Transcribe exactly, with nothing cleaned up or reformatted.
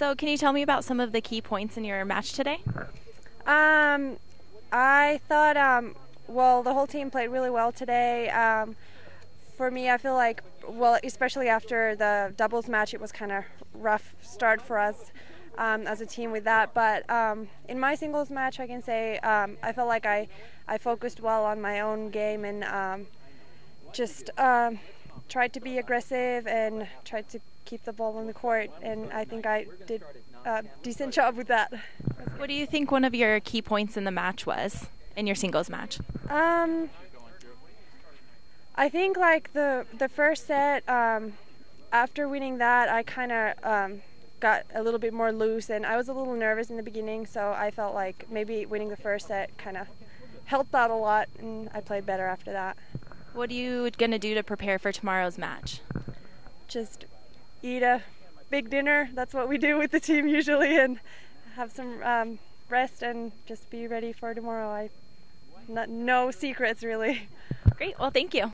So can you tell me about some of the key points in your match today? Um, I thought, um, well, the whole team played really well today. Um, for me, I feel like, well, especially after the doubles match, it was kind of rough start for us um, as a team with that. But um, in my singles match, I can say um, I felt like I, I focused well on my own game and um, just um, tried to be aggressive and tried to keep the ball on the court, and I think I did a decent job with that. What do you think one of your key points in the match was, in your singles match? Um, I think like the the first set, um, after winning that, I kind of um, got a little bit more loose, and I was a little nervous in the beginning, so I felt like maybe winning the first set kind of helped out a lot, and I played better after that. What are you going to do to prepare for tomorrow's match? Just eat a big dinner. That's what we do with the team usually, and have some um, rest and just be ready for tomorrow. I, not, no secrets really. Great, well thank you.